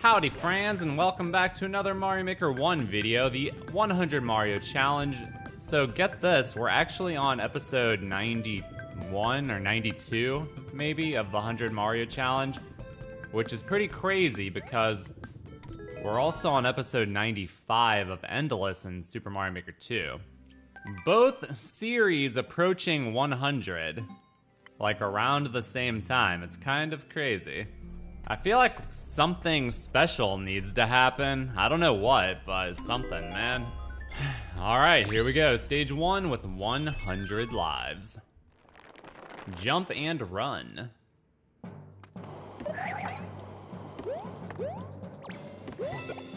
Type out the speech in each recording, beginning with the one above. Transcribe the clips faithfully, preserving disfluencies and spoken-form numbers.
Howdy friends, and welcome back to another Mario Maker one video, the one hundred Mario Challenge. So get this, we're actually on episode ninety-one or ninety-two maybe of the one hundred Mario Challenge, which is pretty crazy because we're also on episode ninety-five of Endless and Super Mario Maker two. Both series approaching one hundred, like around the same time. It's kind of crazy. I feel like something special needs to happen. I don't know what, but something, man. All right, here we go. Stage one with one hundred lives. Jump and run.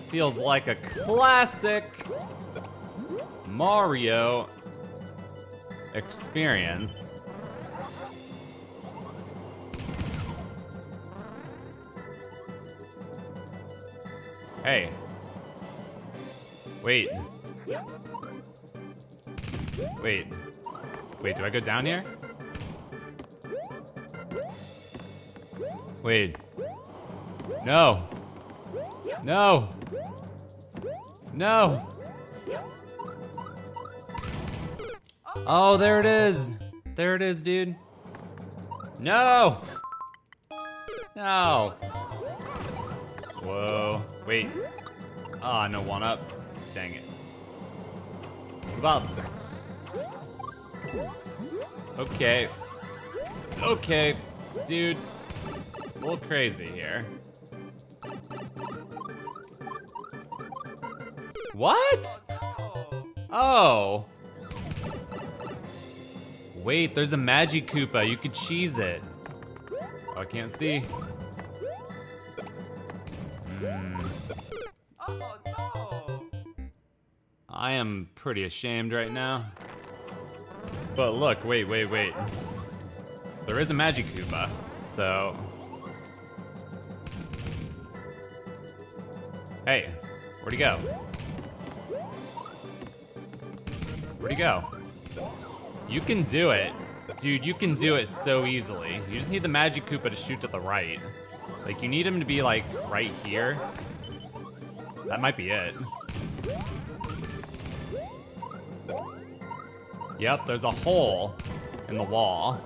Feels like a classic Mario experience. Hey. Wait. Wait. Wait, do I go down here? Wait. No. No. No. Oh, there it is. There it is, dude. No. No. Whoa. Wait. Ah, oh, no one up. Dang it. What about? Okay. Okay. Dude. A little crazy here. What? Oh. Wait, there's a Magic Koopa. You could cheese it. Oh, I can't see. Mm. Oh, no. I am pretty ashamed right now. But look, wait, wait, wait. There is a Magic Koopa, so. Hey, where'd he go? Where'd he go? You can do it. Dude, you can do it so easily. You just need the Magic Koopa to shoot to the right. Like, you need him to be, like, right here. That might be it. Yep, there's a hole in the wall.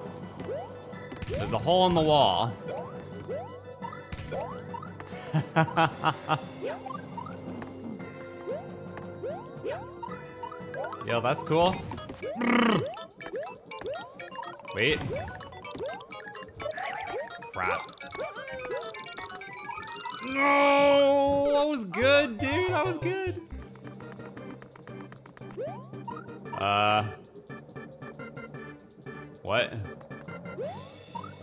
There's a hole in the wall. Yo, that's cool. Wait. Crap. No! That was good, dude. That was good. Uh. What?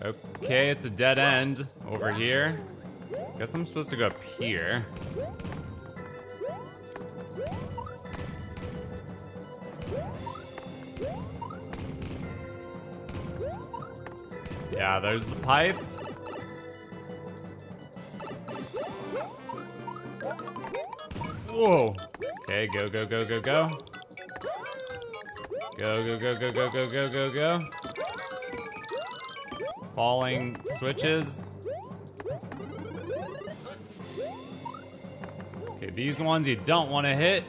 Okay, it's a dead end over here. Guess I'm supposed to go up here. Yeah, there's the pipe. Whoa. Okay, go, go, go, go, go. Go, go, go, go, go, go, go, go, go. Falling switches. Okay, these ones you don't want to hit.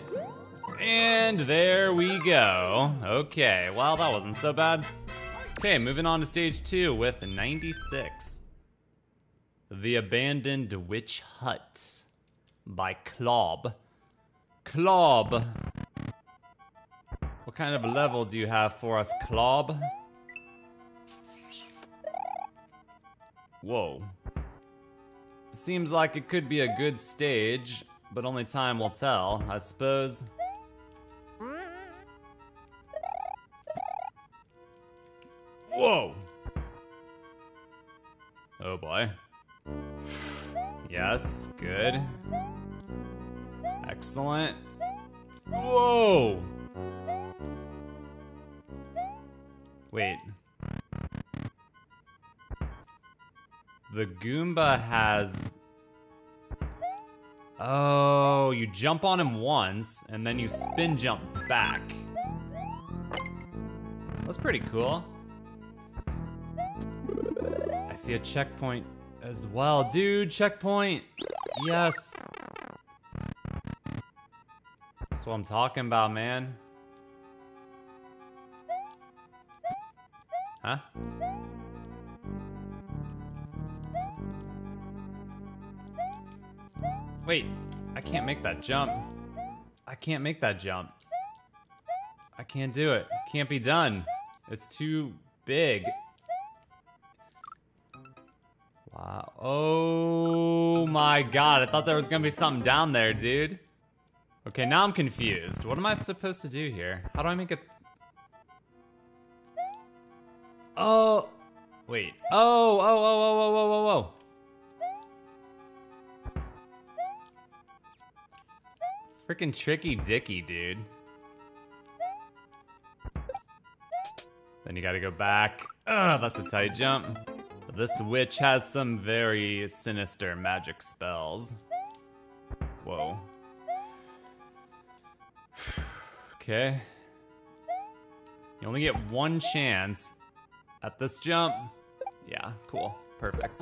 And there we go. Okay, well, that wasn't so bad. Okay, moving on to stage two with ninety-six. The Abandoned Witch Hut by Klob. Klob. What kind of level do you have for us, Klob? Whoa. Seems like it could be a good stage, but only time will tell, I suppose. Whoa! Oh boy. Yes, good. Excellent. Whoa! Wait. The Goomba has... Oh, you jump on him once, and then you spin jump back. That's pretty cool. I see a checkpoint as well. Dude, checkpoint! Yes! That's what I'm talking about, man. Huh? Wait, I can't make that jump. I can't make that jump. I can't do it. It can't be done. It's too big. Wow. Oh my god, I thought there was gonna be something down there, dude. Okay, now I'm confused. What am I supposed to do here? How do I make it? Oh, wait. Oh, oh, oh, oh, oh, oh, oh, oh. Freaking tricky dicky, dude. Then you gotta go back. Ugh, that's a tight jump. This witch has some very sinister magic spells. Whoa. Okay. You only get one chance at this jump. Yeah, cool. Perfect.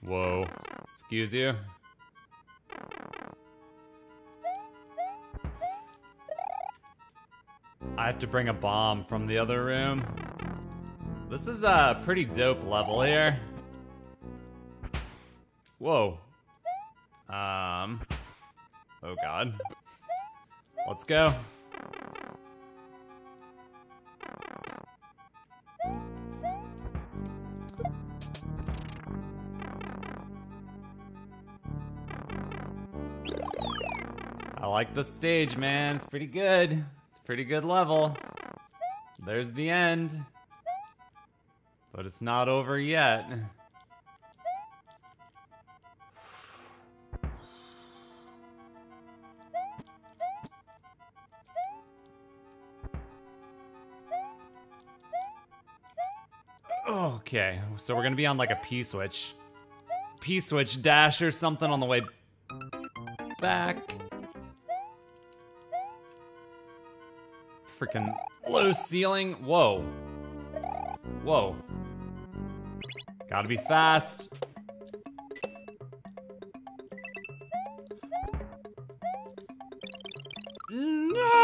Whoa. Excuse you. I have to bring a bomb from the other room. This is a pretty dope level here. Whoa. Um. Oh god. Let's go. I like the stage, man. It's pretty good. It's a pretty good level. There's the end. But it's not over yet. Okay, so we're gonna be on like a P-switch. P-switch dash or something on the way back. Freaking low ceiling. Whoa. Whoa. Gotta be fast. No.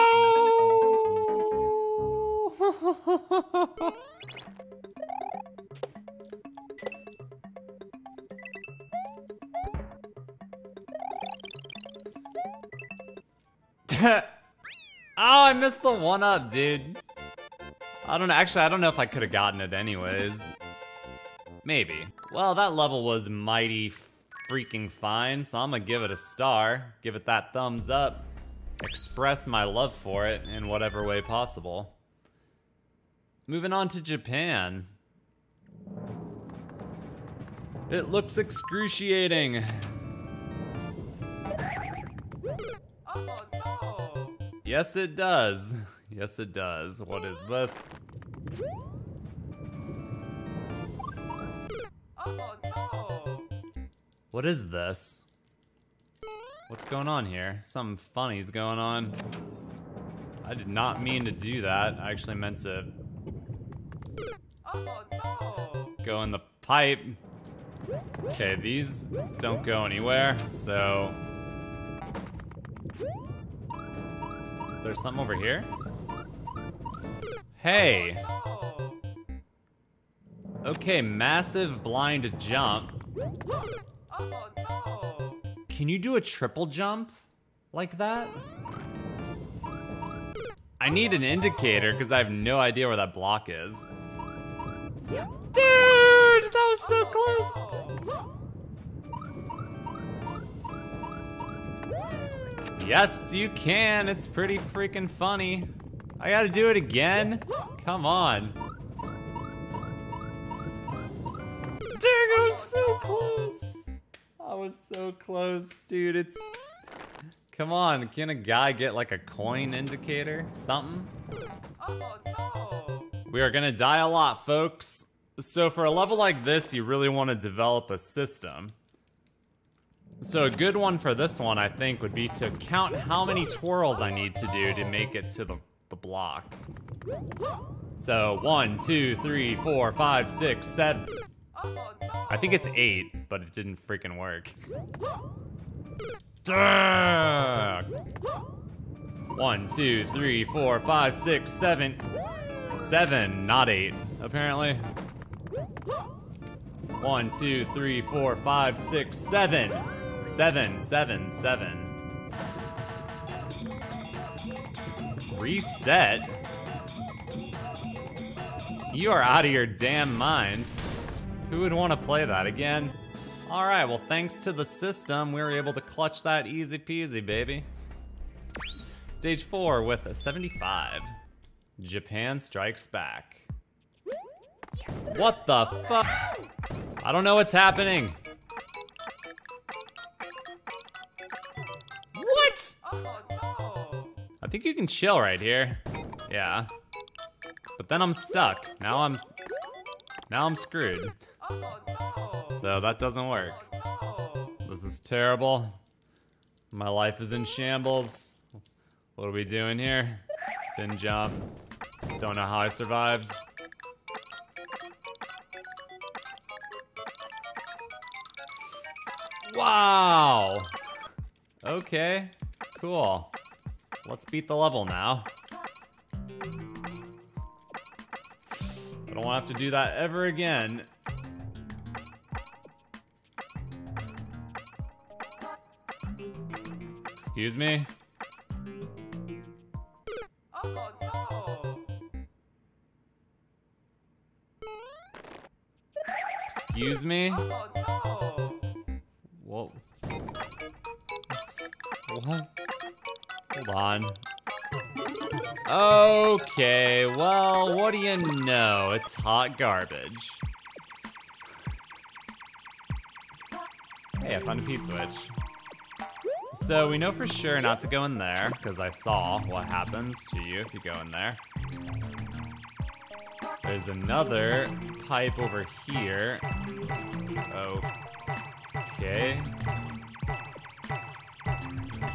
Oh, I missed the one-up, dude. I don't know. Actually, I don't know if I could have gotten it anyways. Maybe. Well, that level was mighty freaking fine, so I'm gonna give it a star. Give it that thumbs up. Express my love for it in whatever way possible. Moving on to Japan. It looks excruciating. Yes, it does. Yes, it does. What is this? Oh, no. What is this? What's going on here? Something funny's going on. I did not mean to do that. I actually meant to... Oh, no. Go in the pipe. Okay, these don't go anywhere, so... There's something over here? Hey! Okay, massive blind jump. Can you do a triple jump like that? I need an indicator because I have no idea where that block is. Dude, that was so close! Yes, you can. It's pretty freaking funny. I gotta do it again? Come on. Dang, I was so close. I was so close, dude. It's... Come on, can a guy get like a coin indicator? Something? Oh, no. We are gonna die a lot, folks. So for a level like this, you really want to develop a system. So a good one for this one, I think, would be to count how many twirls I need to do to make it to the, the block. So one, two, three, four, five, six, seven. I think it's eight, but it didn't freaking work. One, two, three, four, five, six, seven. Seven, not eight, apparently. One, two, three, four, five, six, seven. Seven, seven, seven. Reset? You are out of your damn mind. Who would want to play that again? All right, well, thanks to the system, we were able to clutch that easy peasy, baby. Stage four with a seventy-five. Japan Strikes Back. What the fuck? I don't know what's happening. What? Oh, no. I think you can chill right here. Yeah. But then I'm stuck. Now I'm now I'm screwed. Oh, no. So that doesn't work. Oh, no. This is terrible. My life is in shambles. What are we doing here? Spin jump. Don't know how I survived. Wow! Okay, cool. Let's beat the level now. I don't want to have to do that ever again. Excuse me? Oh no! Excuse me? Oh no! Whoa. What? Hold on. Okay, well, what do you know? It's hot garbage. Hey, I found a P-switch. So we know for sure not to go in there, because I saw what happens to you if you go in there. There's another pipe over here. Oh. Okay.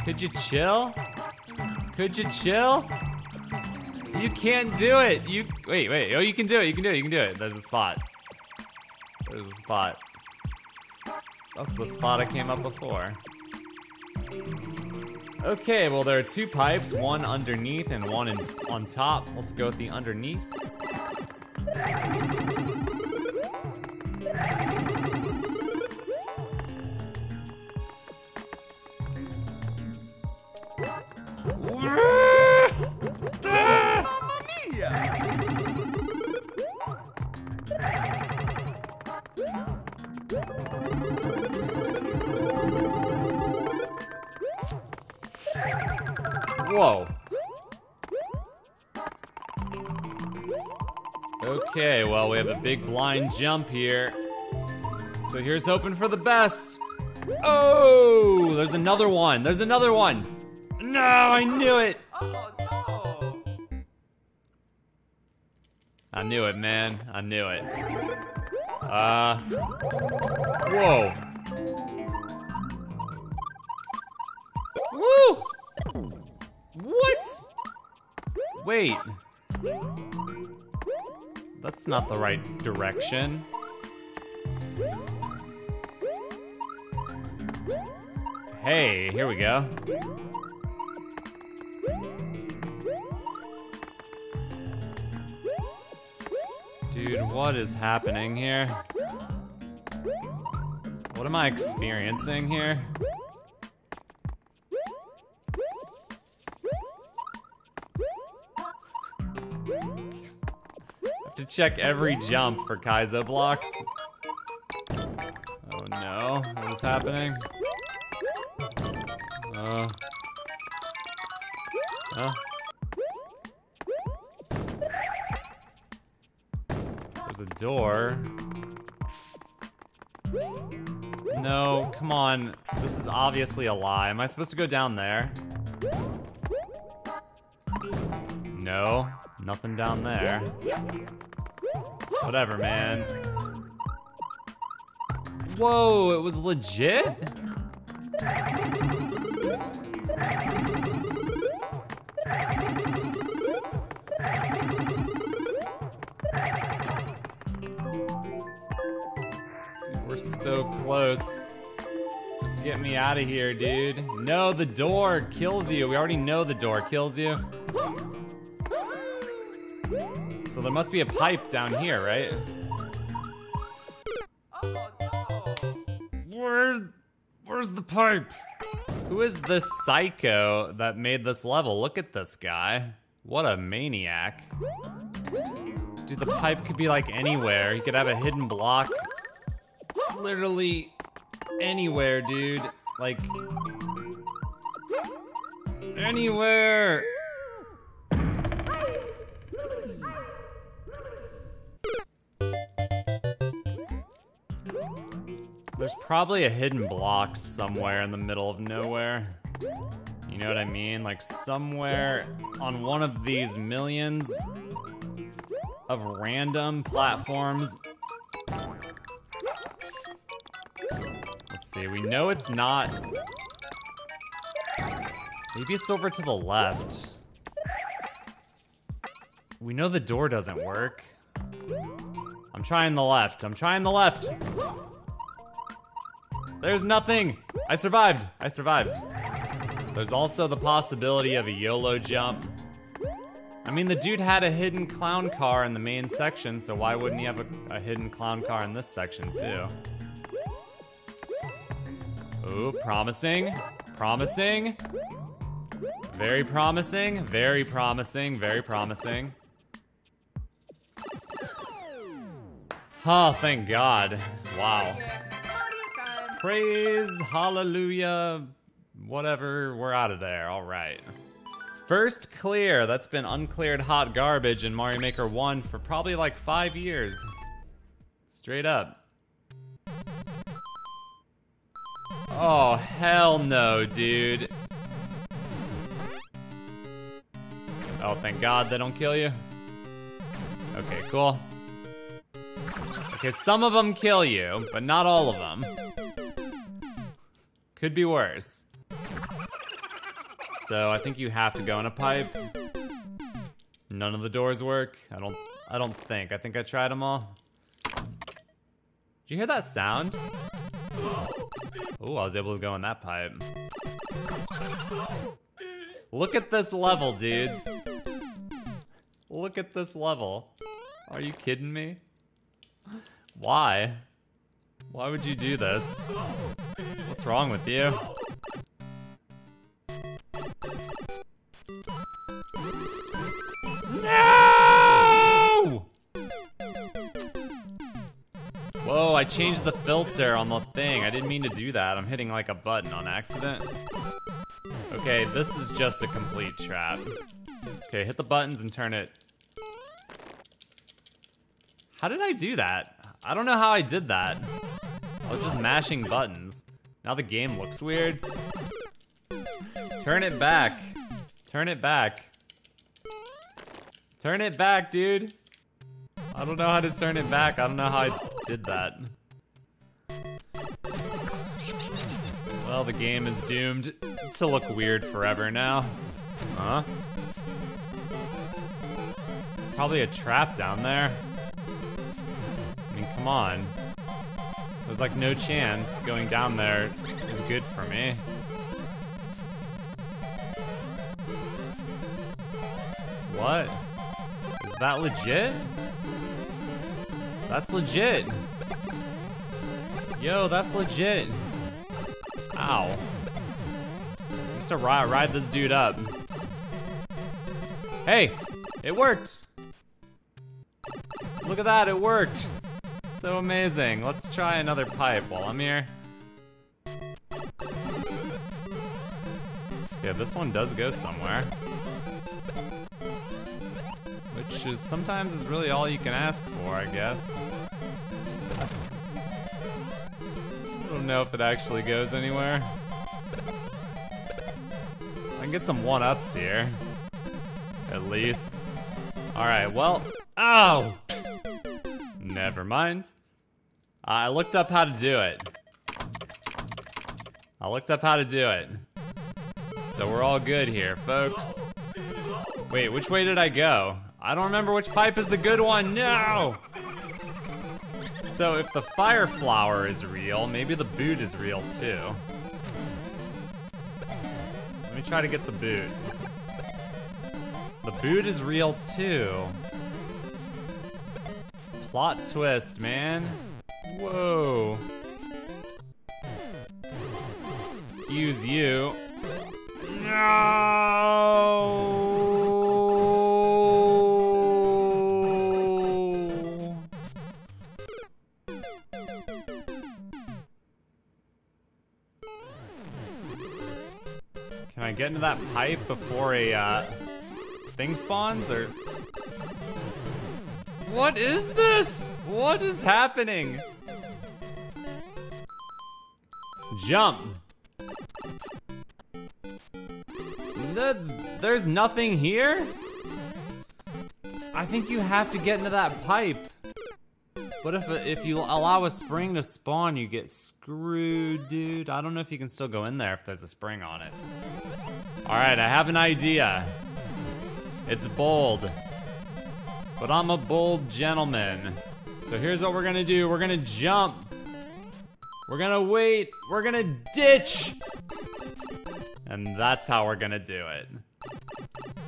Could you chill? Could you chill? You can't do it. You wait, wait. Oh, you can do it. You can do it. You can do it. There's a spot. There's a spot. That's the spot I came up before. Okay. Well, there are two pipes. One underneath and one in, on top. Let's go with the underneath. Whoa. Okay, well, we have a big blind jump here. So here's hoping for the best. Oh, there's another one. There's another one. No, I knew it. Oh, no. I knew it, man. I knew it. Uh. Whoa. Woo! What? Wait. That's not the right direction. Hey, here we go. Dude, what is happening here? What am I experiencing here? To check every jump for Kaizo blocks. Oh no, what is happening? Uh. Uh. There's a door. No, come on. This is obviously a lie. Am I supposed to go down there? No, nothing down there. Whatever, man. Whoa, it was legit? Dude, we're so close. Just get me out of here, dude. No, the door kills you. We already know the door kills you. So there must be a pipe down here, right? Where, where's the pipe? Who is this psycho that made this level? Look at this guy. What a maniac. Dude, the pipe could be like anywhere. He could have a hidden block. Literally anywhere, dude. Like, anywhere. There's probably a hidden block somewhere in the middle of nowhere. You know what I mean? Like somewhere on one of these millions of random platforms. Let's see, we know it's not. Maybe it's over to the left. We know the door doesn't work. I'm trying the left, I'm trying the left. There's nothing! I survived! I survived. There's also the possibility of a YOLO jump. I mean, the dude had a hidden clown car in the main section, so why wouldn't he have a, a hidden clown car in this section, too? Ooh, promising. Promising. Very promising. Very promising. Very promising. Oh, thank God. Wow. Praise, hallelujah, whatever, we're out of there, all right. First clear, that's been uncleared hot garbage in Mario Maker one for probably like five years. Straight up. Oh, hell no, dude. Oh, thank God they don't kill you. Okay, cool. Okay, some of them kill you, but not all of them. Could be worse. So I think you have to go in a pipe. None of the doors work. I don't I don't think. I think I tried them all. Did you hear that sound? Oh, I was able to go in that pipe. Look at this level, dudes. Look at this level. Are you kidding me? Why? Why would you do this? What's wrong with you? No! Whoa, I changed the filter on the thing. I didn't mean to do that. I'm hitting like a button on accident. Okay, this is just a complete trap. Okay, hit the buttons and turn it. How did I do that? I don't know how I did that. I was just mashing buttons. Now the game looks weird. Turn it back. Turn it back. Turn it back, dude. I don't know how to turn it back. I don't know how I did that. Well, the game is doomed to look weird forever now. Huh? Probably a trap down there. I mean, come on. There's like no chance going down there is good for me. What? Is that legit? That's legit. Yo, that's legit. Ow. I'm just gonna ride, ride this dude up. Hey, it worked. Look at that, it worked. So amazing. Let's try another pipe while I'm here. Yeah, this one does go somewhere. Which is sometimes is really all you can ask for, I guess. I don't know if it actually goes anywhere. I can get some one-ups here. At least. Alright, well. Ow! Never mind. I looked up how to do it. I looked up how to do it. So we're all good here, folks. Wait, which way did I go? I don't remember which pipe is the good one, no! So if the fire flower is real, maybe the boot is real too. Let me try to get the boot. The boot is real too. Plot twist, man. Whoa. Excuse you. No. Can I get into that pipe before a uh, thing spawns or? What is this? What is happening? Jump. The, there's nothing here? I think you have to get into that pipe. But if, if you allow a spring to spawn, you get screwed, dude. I don't know if you can still go in there if there's a spring on it. All right, I have an idea. It's bold. But I'm a bold gentleman. So here's what we're gonna do. We're gonna jump. We're gonna wait. We're gonna ditch. And that's how we're gonna do it.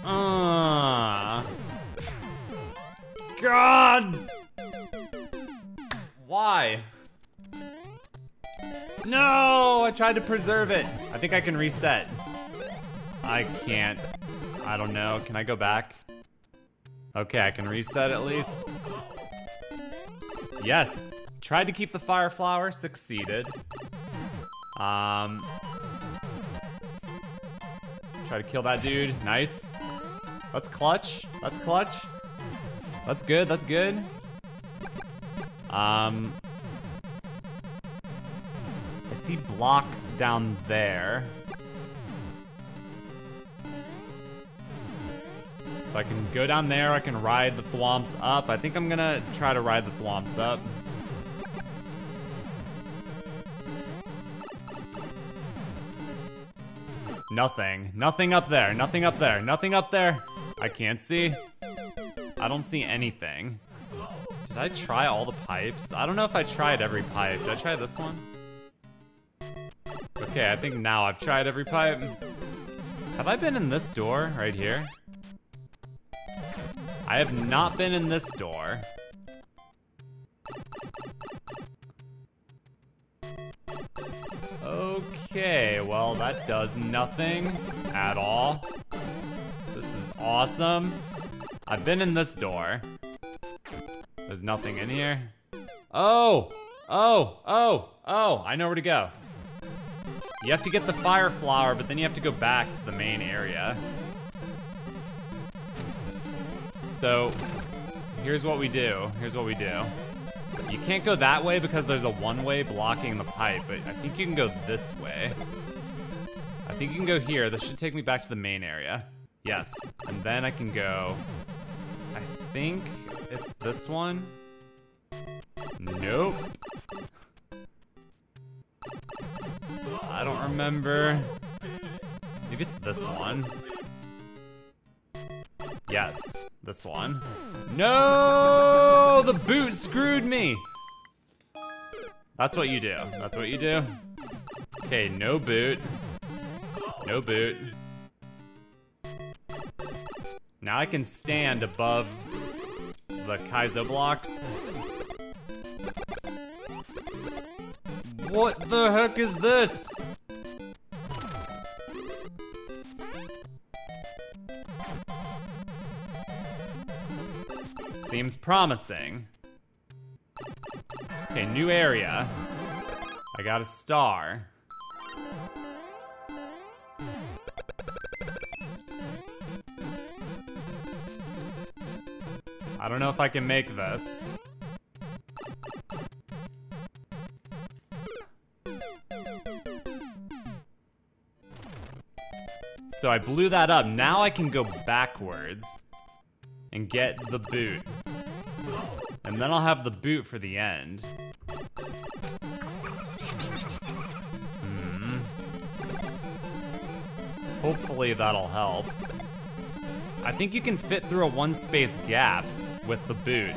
Uh, God! Why? No, I tried to preserve it. I think I can reset. I can't. I don't know, can I go back? Okay, I can reset at least. Yes, tried to keep the fire flower, succeeded. Um, try to kill that dude, nice. That's clutch, that's clutch. That's good, that's good. Um, I see blocks down there. So I can go down there, I can ride the thwomps up. I think I'm gonna try to ride the thwomps up. Nothing, nothing up there, nothing up there, nothing up there. I can't see. I don't see anything. Did I try all the pipes? I don't know if I tried every pipe. Did I try this one? Okay, I think now I've tried every pipe. Have I been in this door right here? I have not been in this door. Okay, well that does nothing at all. This is awesome. I've been in this door. There's nothing in here. Oh, oh, oh, oh, I know where to go. You have to get the fire flower, but then you have to go back to the main area. So, here's what we do, here's what we do. You can't go that way because there's a one-way blocking the pipe, but I think you can go this way. I think you can go here, this should take me back to the main area. Yes, and then I can go, I think it's this one. Nope. I don't remember. Maybe it's this one. Yes, this one. No, the boot screwed me. That's what you do, that's what you do. Okay, no boot, no boot. Now I can stand above the Kaizo blocks. What the heck is this? Seems promising. Okay, new area. I got a star. I don't know if I can make this. So I blew that up. Now I can go backwards and get the boot. And then I'll have the boot for the end. Hmm. Hopefully that'll help. I think you can fit through a one-space gap with the boot.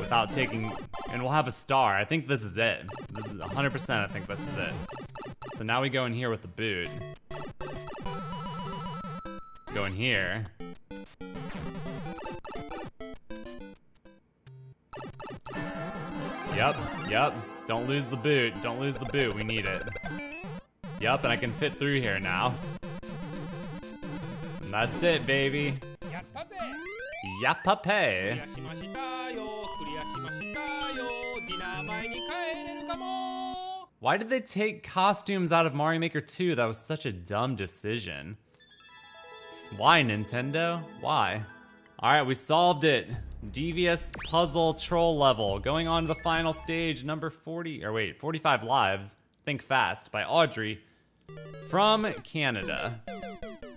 Without taking, and we'll have a star. I think this is it. This is one hundred percent, I think this is it. So now we go in here with the boot. Go in here. Yep, yep. Don't lose the boot, don't lose the boot, we need it. Yep, and I can fit through here now. And that's it, baby. Yapape! Why did they take costumes out of Mario Maker two? That was such a dumb decision. Why, Nintendo? Why? Alright, we solved it. Devious puzzle troll level. Going on to the final stage, number forty, or wait, forty-five lives. Think Fast by Audrey from Canada.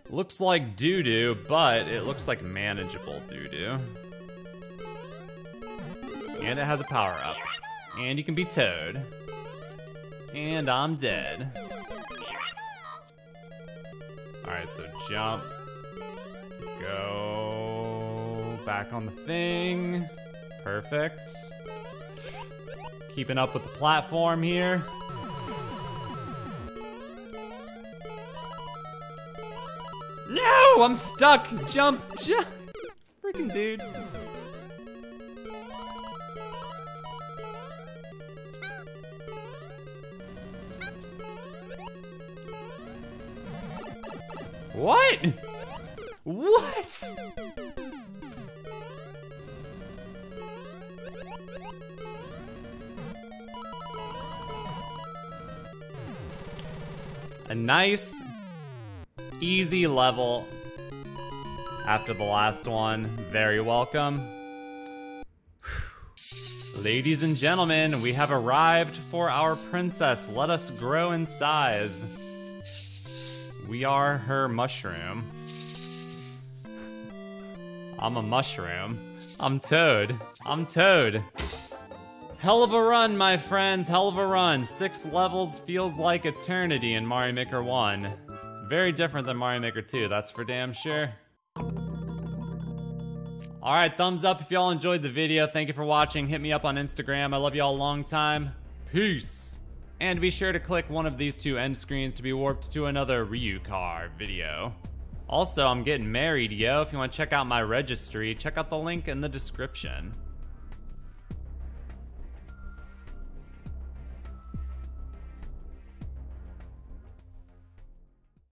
Looks like doo-doo, but it looks like manageable doo-doo. And it has a power-up. And you can be Toad. And I'm dead. Alright, so jump. Go back on the thing. Perfect. Keeping up with the platform here. No, I'm stuck. Jump, jump. Freaking dude. What? What? A nice easy level after the last one. Very welcome. Ladies and gentlemen, we have arrived for our princess. Let us grow in size. We are her mushroom. I'm a mushroom. I'm Toad. I'm Toad. Hell of a run, my friends. Hell of a run. Six levels feels like eternity in Mario Maker one. Very different than Mario Maker two, that's for damn sure. Alright, thumbs up if y'all enjoyed the video. Thank you for watching. Hit me up on Instagram. I love y'all a long time. Peace! And be sure to click one of these two end screens to be warped to another Ryukahr video. Also, I'm getting married, yo. If you want to check out my registry, check out the link in the description.